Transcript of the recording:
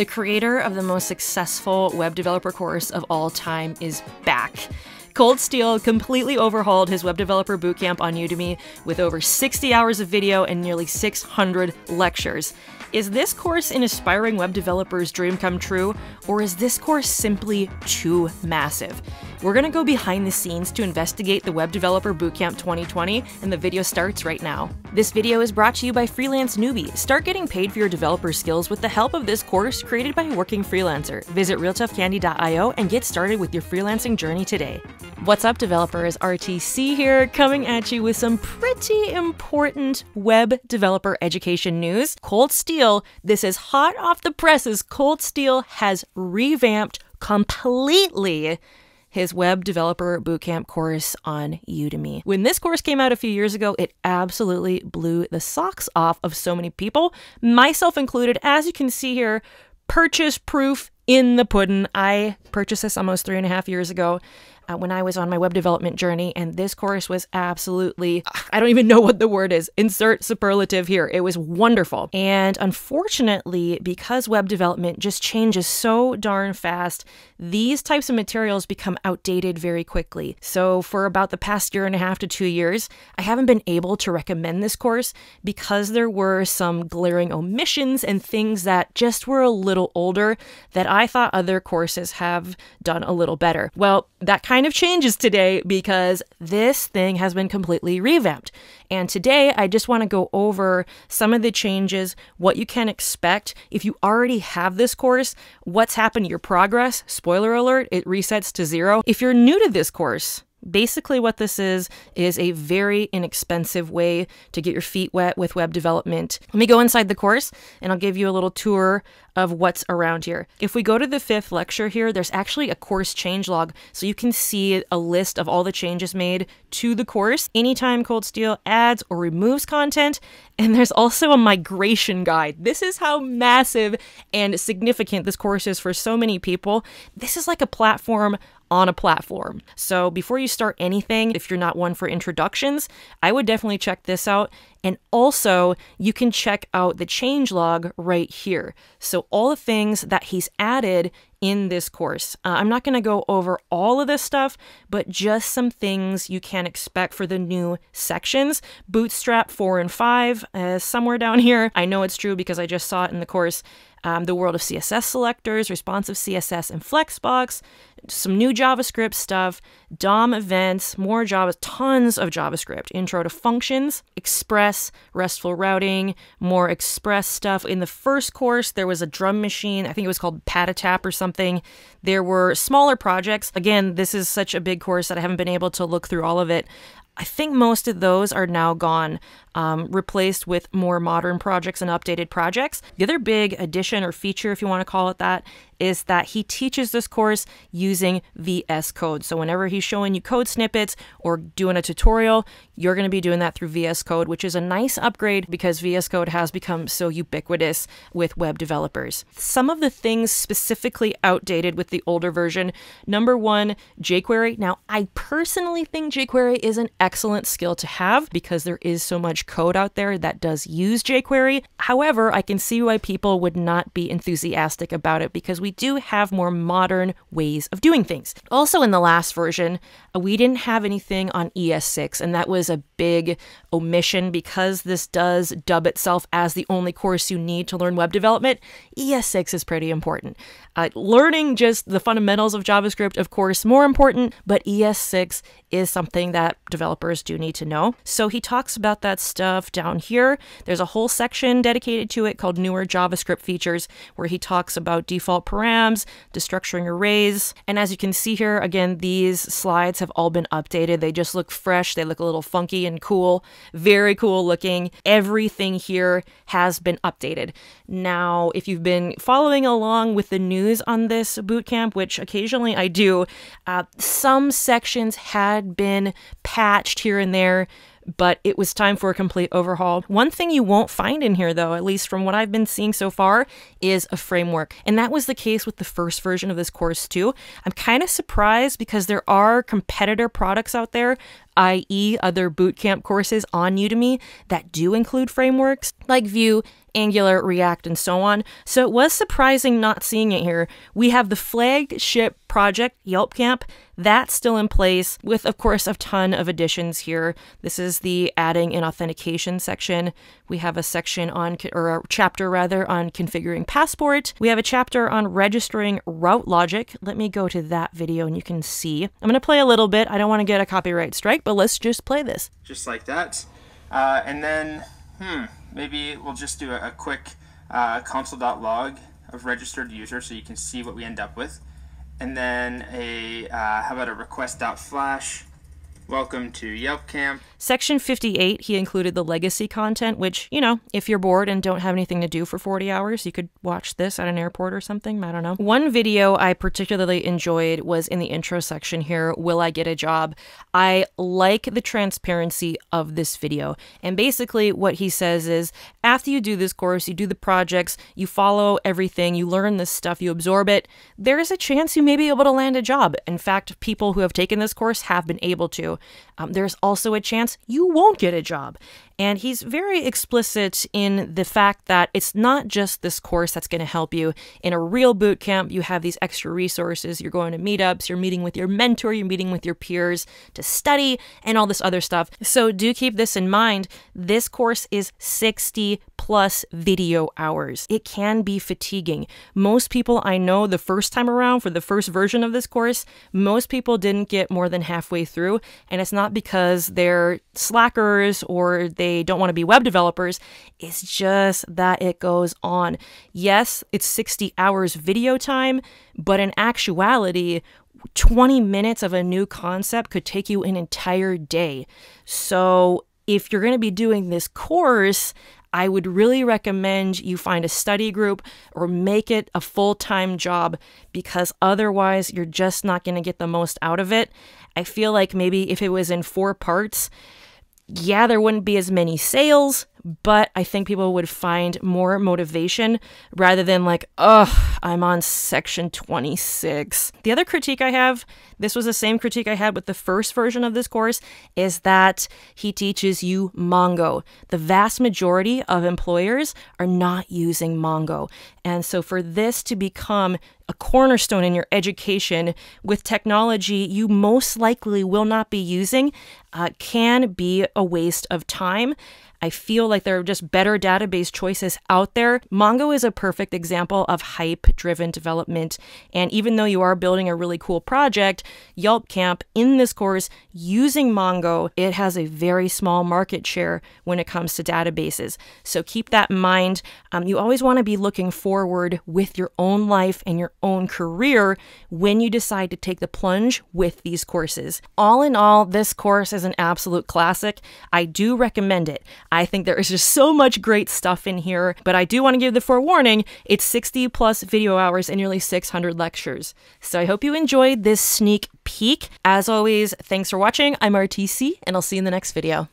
The creator of the most successful web developer course of all time is back. Colt Steele completely overhauled his web developer bootcamp on Udemy with over 60 hours of video and nearly 600 lectures. Is this course an aspiring web developer's dream come true, or is this course simply too massive? We're gonna go behind the scenes to investigate the Web Developer Bootcamp 2020, and the video starts right now. This video is brought to you by Freelance Newbie. Start getting paid for your developer skills with the help of this course created by a working freelancer. Visit realtoughcandy.io and get started with your freelancing journey today. What's up, developers? RTC here, coming at you with some pretty important web developer education news. Colt Steele, this is hot off the presses. Colt Steele has revamped completely his web developer bootcamp course on Udemy. When this course came out a few years ago, it absolutely blew the socks off of so many people, myself included. As you can see here, purchase proof in the pudding. I purchased this almost 3.5 years ago when I was on my web development journey, and this course was absolutely, I don't even know what the word is, insert superlative here. It was wonderful. And unfortunately, because web development just changes so darn fast, these types of materials become outdated very quickly. So for about the past 1.5 to 2 years, I haven't been able to recommend this course because there were some glaring omissions and things that just were a little older that I thought other courses have done a little better. Well, that kind of changes today because this thing has been completely revamped. And today I just want to go over some of the changes, what you can expect. If you already have this course, what's happened to your progress? Spoiler alert, it resets to 0. If you're new to this course, basically what this is a very inexpensive way to get your feet wet with web development. Let me go inside the course and I'll give you a little tour of what's around here. If we go to the 5th lecture here, there's actually a course change log, so you can see a list of all the changes made to the course, anytime Colt Steele adds or removes content, and there's also a migration guide. This is how massive and significant this course is for so many people. This is like a platform on a platform. So before you start anything, if you're not one for introductions, I would definitely check this out. And also you can check out the change log right here. So all the things that he's added in this course. I'm not going to go over all of this stuff, but just some things you can expect for the new sections. Bootstrap 4 and 5, somewhere down here. I know it's true because I just saw it in the course. The world of CSS selectors, responsive CSS and Flexbox, some new JavaScript stuff, DOM events, more Java, tons of JavaScript, intro to functions, Express, RESTful routing, more Express stuff. In the first course, there was a drum machine. I think it was called Patatap or something. There were smaller projects. Again, this is such a big course that I haven't been able to look through all of it. I think most of those are now gone, replaced with more modern projects and updated projects. The other big addition or feature, if you want to call it that, is that he teaches this course using VS Code. So whenever he's showing you code snippets or doing a tutorial, you're going to be doing that through VS Code, which is a nice upgrade because VS Code has become so ubiquitous with web developers. Some of the things specifically outdated with the older version. Number one, jQuery. Now, I personally think jQuery is an excellent skill to have because there is so much code out there that does use jQuery. However, I can see why people would not be enthusiastic about it because we do have more modern ways of doing things. Also in the last version, we didn't have anything on ES6, and that was a big omission because this does dub itself as the only course you need to learn web development. ES6 is pretty important. Learning just the fundamentals of JavaScript, of course, more important, but ES6 is something that developers do need to know. So he talks about that stuff down here. There's a whole section dedicated to it called Newer JavaScript Features, where he talks about default params, destructuring arrays. And as you can see here, again, these slides have all been updated. They just look fresh. They look a little funky and cool, very cool looking. Everything here has been updated. Now, if you've been following along with the news on this bootcamp, which occasionally I do, some sections had been patched here and there, but it was time for a complete overhaul. One thing you won't find in here, though, at least from what I've been seeing so far, is a framework. And that was the case with the first version of this course, too. I'm kind of surprised because there are competitor products out there i.e. other bootcamp courses on Udemy that do include frameworks like Vue, Angular, React, and so on. So it was surprising not seeing it here. We have the flagship project, YelpCamp, that's still in place with, of course, a ton of additions here. This is the adding and authentication section. We have a section on, or a chapter rather, on configuring Passport. We have a chapter on registering route logic. Let me go to that video and you can see. I'm going to play a little bit. I don't want to get a copyright strike, but let's just play this. Just like that. And then, maybe we'll just do a quick console.log of registered user so you can see what we end up with. And then a, how about a request.flash, welcome to YelpCamp. Section 58, he included the legacy content, which, you know, if you're bored and don't have anything to do for 40 hours, you could watch this at an airport or something, I don't know. One video I particularly enjoyed was in the intro section here, Will I Get a Job? I like the transparency of this video. And basically what he says is, after you do this course, you do the projects, you follow everything, you learn this stuff, you absorb it, there is a chance you may be able to land a job. In fact, people who have taken this course have been able to. There's also a chance you won't get a job. And he's very explicit in the fact that it's not just this course that's going to help you. In a real boot camp, you have these extra resources. You're going to meetups, you're meeting with your mentor, you're meeting with your peers to study and all this other stuff. So do keep this in mind. This course is 60+ video hours. It can be fatiguing. Most people I know the first time around for the first version of this course, most people didn't get more than halfway through. And it's not because they're slackers or they don't want to be web developers. It's just that it goes on. Yes, it's 60 hours video time, but in actuality, 20 minutes of a new concept could take you an entire day. So if you're going to be doing this course, I would really recommend you find a study group or make it a full-time job, because otherwise you're just not going to get the most out of it. I feel like maybe if it was in 4 parts, yeah, there wouldn't be as many sales, but I think people would find more motivation rather than like, oh, I'm on section 26. The other critique I have, this was the same critique I had with the first version of this course, is that he teaches you Mongo. The vast majority of employers are not using Mongo. And so for this to become a cornerstone in your education with technology you most likely will not be using can be a waste of time. I feel like there are just better database choices out there. Mongo is a perfect example of hype-driven development. And even though you are building a really cool project, YelpCamp in this course using Mongo, it has a very small market share when it comes to databases. So keep that in mind. You always want to be looking forward with your own life and your own career when you decide to take the plunge with these courses. All in all, this course is an absolute classic. I do recommend it. I think there is just so much great stuff in here, but I do want to give the forewarning, it's 60+ video hours and nearly 600 lectures. So I hope you enjoyed this sneak peek. As always, thanks for watching. I'm RTC, and I'll see you in the next video.